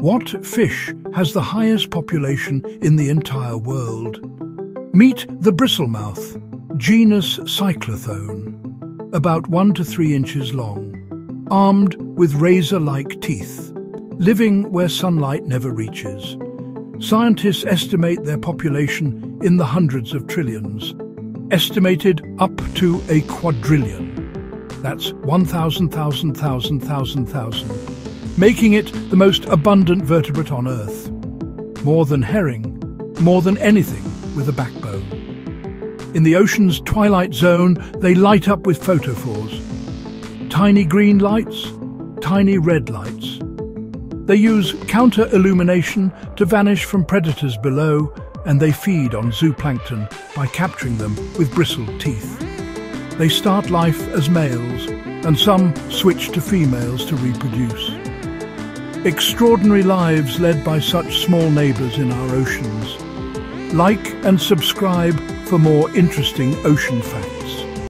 What fish has the highest population in the entire world? Meet the bristlemouth, genus Cyclothone, about 1 to 3 inches long, armed with razor-like teeth, living where sunlight never reaches. Scientists estimate their population in the hundreds of trillions, estimated up to a quadrillion. That's 1,000,000,000,000,000. Making it the most abundant vertebrate on Earth. More than herring, more than anything with a backbone. In the ocean's twilight zone, they light up with photophores. Tiny green lights, tiny red lights. They use counter-illumination to vanish from predators below, and they feed on zooplankton by capturing them with bristled teeth. They start life as males, and some switch to females to reproduce. Extraordinary lives led by such small neighbours in our oceans. Like and subscribe for more interesting ocean facts.